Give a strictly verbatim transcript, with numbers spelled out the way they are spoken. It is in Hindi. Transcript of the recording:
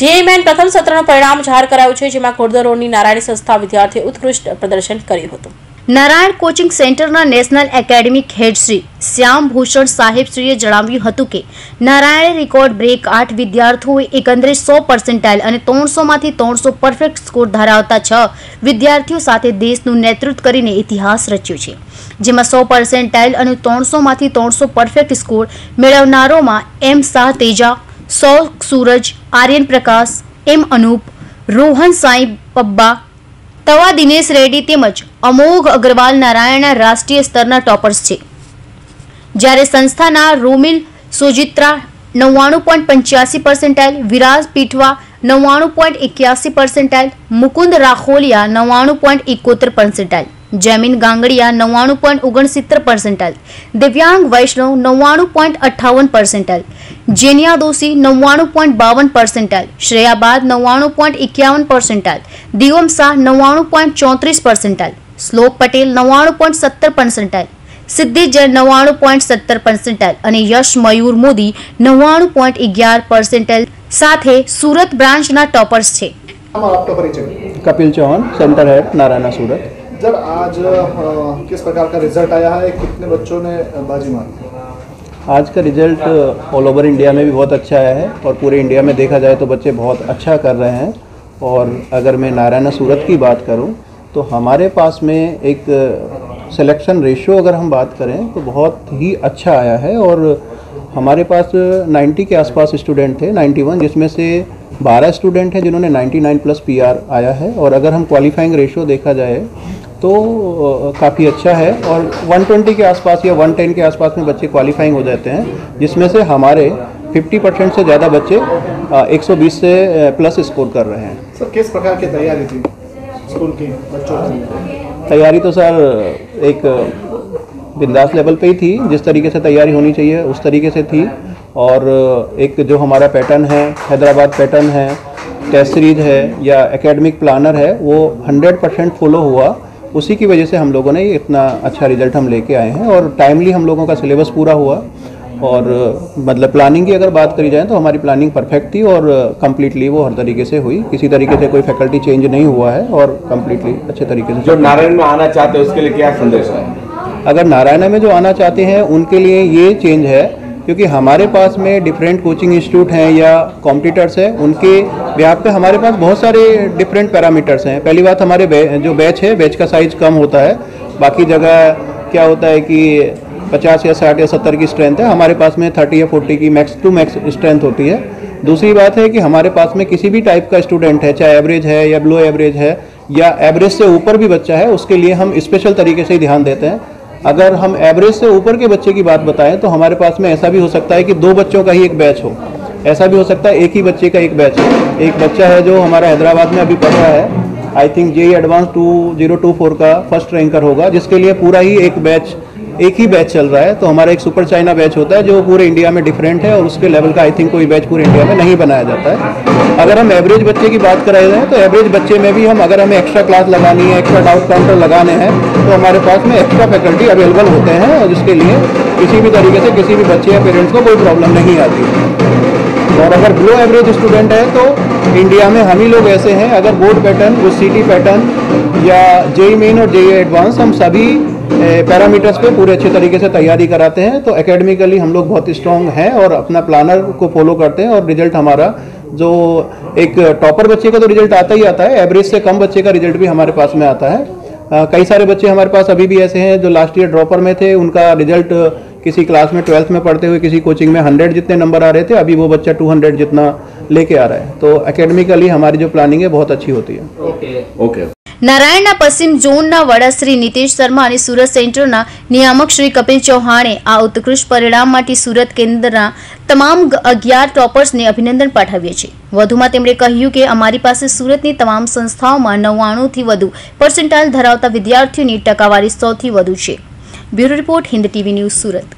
જેઈ મેન પ્રથમ સત્રનું પરિણામ જાહેર કરાયું છે, જેમાં કોડદરોની નારાયણ સંસ્થા વિદ્યાર્થીએ ઉત્કૃષ્ટ પ્રદર્શન કર્યું હતું। नारायण कोचिंग सेंटरना national academic head Shri Shyam Bhushan साहेब श्रीए जणाव्युं हतुं के नारायणे रिकॉर्ड ब्रेक आठ विद्यार्थीओए एकंदरे सौ पर्सेंटाइल अने त्रणसो मांथी त्रणसो परफेक्ट स्कोर धरावता छ विद्यार्थीओ साथे देशनुं नेतृत्व करीने इतिहास रच्यो छे, जेमां सौ पर्सेंटाइल अने त्रणसो मांथी त्रणसो परफेक्ट स्कोर मेळवनारोमां एम शाह तेजा, सौ सूरज, आर्यन प्रकाश, एम अनूप रोहन, साई पब्बा तवा, दिनेश रेड्डी तेमज अमोघ अग्रवाल नारायणा राष्ट्रीय स्तरना टॉपर्स छे। જ્યારે સંસ્થાના રોમિલ સોજિત્રા नवाणु पॉइंट पंचासी परसेंटाइल, विराज पीठवा नवाणु पॉइंट इक्यासी परसेंटाइल, मुकुंद राखोलिया नवाणु पॉइंट इकहत्तर परसेंटाइल, जमीन गांगड़िया नवाणु पॉइंट उनसठ परसेंटाइल, दिव्यांग वैष्णव नवाणु पॉइंट अट्ठावन परसेंटाइल, जेनिया दोषी नवाणु पॉइंट बावन परसेंटाइल, श्रेयाबाद नवाणु पॉइंट इक्यावन परसेंटाइल, देवम साह नवाणु पॉइंट चौंतीस परसेंटाइल, स्लोप पटेल नवाणु पॉइंट सत्तर परसेंटाइल, सिद्धेश जैन नवाणु पॉइंट सत्तर परसेंटाइल अने यश मयूर मोदी नवाणु पॉइंट ग्यारह परसेंटाइल साथे सूरत ब्रांचना टॉपर्स छे। Kapil Chauhan, centre head Narayana Surat. जब आज किस प्रकार का रिजल्ट आया है, कितने बच्चों ने बाजी मारी? आज का रिजल्ट ऑल ओवर इंडिया में भी बहुत अच्छा आया है और पूरे इंडिया में देखा जाए तो बच्चे बहुत अच्छा कर रहे हैं। और अगर मैं नारायणा सूरत की बात करूं तो हमारे पास में एक सिलेक्शन रेशियो अगर हम बात करें तो बहुत ही अच्छा आया है और हमारे पास नब्बे के आसपास स्टूडेंट थे, इक्यानवे, जिसमें से बारह स्टूडेंट हैं जिन्होंने निन्यानवे प्लस पीआर आया है। और अगर हम क्वालिफाइंग रेशियो देखा जाए तो काफ़ी अच्छा है और एक सौ बीस के आसपास या एक सौ दस के आसपास में बच्चे क्वालिफाइंग हो जाते हैं, जिसमें से हमारे पचास परसेंट से ज़्यादा बच्चे एक सौ बीस से प्लस स्कोर कर रहे हैं। सर, किस प्रकार की तैयारी थी स्कूल की बच्चों की? तैयारी तो सर एक बिंदास लेवल पे ही थी, जिस तरीके से तैयारी होनी चाहिए उस तरीके से थी। और एक जो हमारा पैटर्न है, हैदराबाद पैटर्न है, टेस्ट सीरीज है या एकेडमिक प्लानर है, वो सौ परसेंट फॉलो हुआ। उसी की वजह से हम लोगों ने इतना अच्छा रिजल्ट हम लेके आए हैं और टाइमली हम लोगों का सिलेबस पूरा हुआ। और मतलब प्लानिंग की अगर बात करी जाए तो हमारी प्लानिंग परफेक्ट थी और कम्प्लीटली वो हर तरीके से हुई, किसी तरीके से कोई फैकल्टी चेंज नहीं हुआ है और कम्प्लीटली अच्छे तरीके से। जो नारायण में आना चाहते हैं उसके लिए क्या संदेश है? अगर नारायण में जो आना चाहते हैं उनके लिए ये चेंज है, क्योंकि हमारे पास में डिफरेंट कोचिंग इंस्टीट्यूट हैं या कॉम्पिटिटर्स हैं, उनके व्याप पे हमारे पास बहुत सारे डिफरेंट पैरामीटर्स हैं। पहली बात, हमारे जो बैच है बैच का साइज़ कम होता है, बाकी जगह क्या होता है कि पचास या साठ या सत्तर की स्ट्रेंथ है, हमारे पास में थर्टी या फोर्टी की मैक्स टू मैक्स स्ट्रेंथ होती है। दूसरी बात है कि हमारे पास में किसी भी टाइप का स्टूडेंट है, चाहे एवरेज है या बिलो एवरेज है या एवरेज से ऊपर भी बच्चा है, उसके लिए हम स्पेशल तरीके से ही ध्यान देते हैं। अगर हम एवरेज से ऊपर के बच्चे की बात बताएं तो हमारे पास में ऐसा भी हो सकता है कि दो बच्चों का ही एक बैच हो, ऐसा भी हो सकता है एक ही बच्चे का एक बैच हो। एक बच्चा है जो हमारा हैदराबाद में अभी पढ़ रहा है, I think JEE advanced two zero two four का फर्स्ट रैंकर होगा, जिसके लिए पूरा ही एक बैच एक ही बैच चल रहा है। तो हमारा एक सुपर चाइना बैच होता है जो पूरे इंडिया में डिफरेंट है और उसके लेवल का आई थिंक कोई बैच पूरे इंडिया में नहीं बनाया जाता है। अगर हम एवरेज बच्चे की बात कराई जाए तो एवरेज बच्चे में भी हम अगर हमें एक्स्ट्रा क्लास लगानी है, एक्स्ट्रा डाउट काउंटर लगाने हैं तो हमारे पास में एक्स्ट्रा फैकल्टी अवेलेबल होते हैं और जिसके लिए किसी भी तरीके से किसी भी बच्चे या पेरेंट्स को कोई प्रॉब्लम नहीं आती। और अगर बिलो एवरेज स्टूडेंट है तो इंडिया में हम ही लोग ऐसे हैं, अगर बोर्ड पैटर्न और सीटी पैटर्न या जेई मेन और जेई एडवांस हम सभी पैरामीटर्स पे पूरे अच्छे तरीके से तैयारी कराते हैं, तो एकेडमिकली हम लोग बहुत स्ट्रांग हैं और अपना प्लानर को फॉलो करते हैं। और रिजल्ट हमारा जो एक टॉपर बच्चे का तो रिजल्ट आता ही आता है, एवरेज से कम बच्चे का रिजल्ट भी हमारे पास में आता है। आ, कई सारे बच्चे हमारे पास अभी भी ऐसे हैं जो लास्ट ईयर ड्रॉपर में थे, उनका रिजल्ट किसी क्लास में ट्वेल्थ में पढ़ते हुए किसी कोचिंग में हंड्रेड जितने नंबर आ रहे थे, अभी वो बच्चा टू हंड्रेड जितना लेके आ रहा है। तो एकेडमिकली हमारी जो प्लानिंग है बहुत अच्छी होती है। Okay okay. नारायणना पश्चिम जोनना वडा श्री नीतेश शर्मा और सूरत सेंटरना नियामक श्री कपिल चौहाने आ उत्कृष्ट परिणाम माटे सूरत केन्द्रना तमाम अग्यार टॉपर्सने अभिनंदन पाठव्या छे। વધુમાં તેમણે કહ્યું કે અમારી પાસે સુરતની તમામ સંસ્થાઓમાં નવ્વાણું થી વધુ પર્સન્ટાઇલ ધરાવતા વિદ્યાર્થીઓની ટકાવારી सौ થી વધુ છે। Bureau report, Hind TV news, Surat.